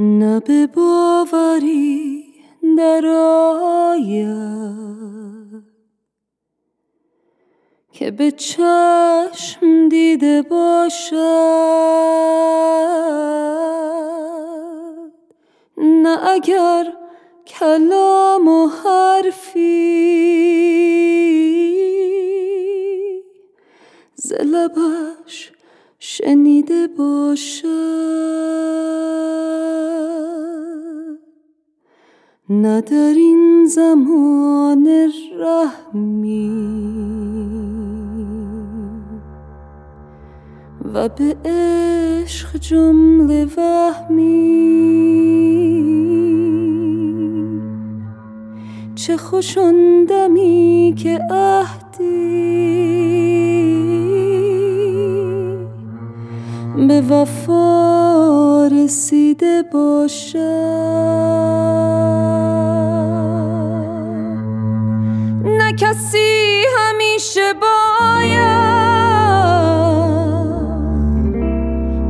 Na bibovary daroya که به چشم دیده باشد نه اگر کلام و حرفی ز لبش شنیده باشد نه در این زمان رحمی و به عشق جمله وهمی چه خوش آن دمی که عهدی به وفا رسیده باشد نه کسی همیشه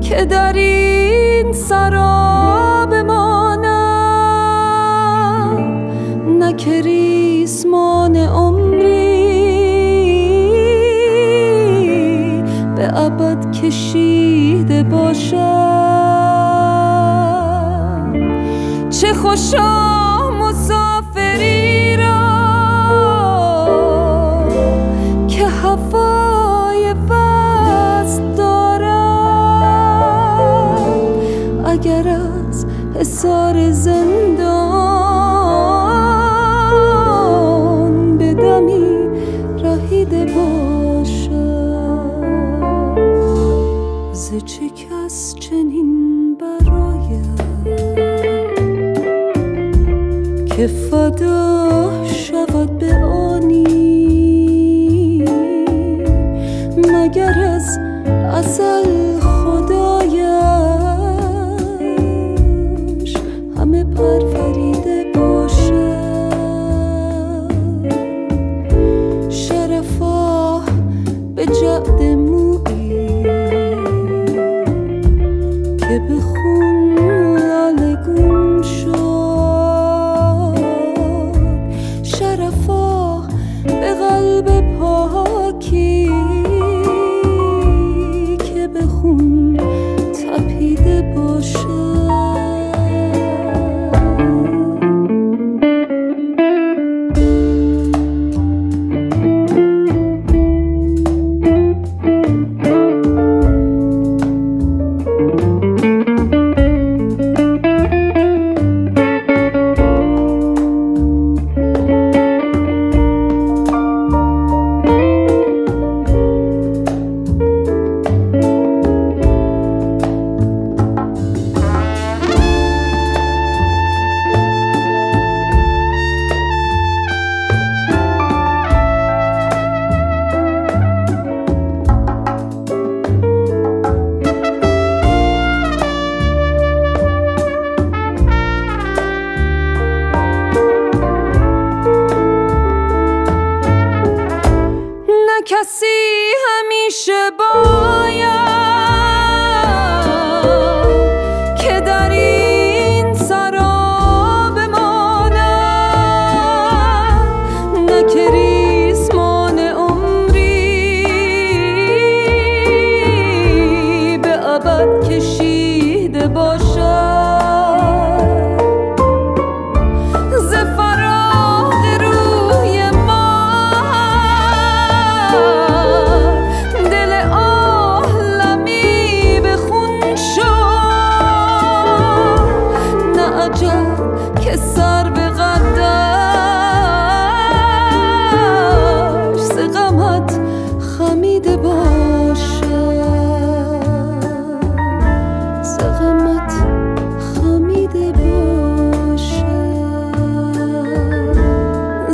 که در این سرا بمانم نه که ریسمان عمری به ابد کشیده باشم چه خوشا مسافری را که هوای وصل اگر از حصار زندان به دمی رهیده باشد ز چه کس چنین برایم که فدا شود به آنی مگر از اصل خدایم پرفریده باشد شرفا به جعد مویی که به خون لاله گون شد شرفا به قلب پاکی که به خون تپیده باشد کسی همیشه باید که در این سرا بماند نه که ریسمان عمری به ابد کشیده باشد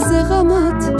Zerramat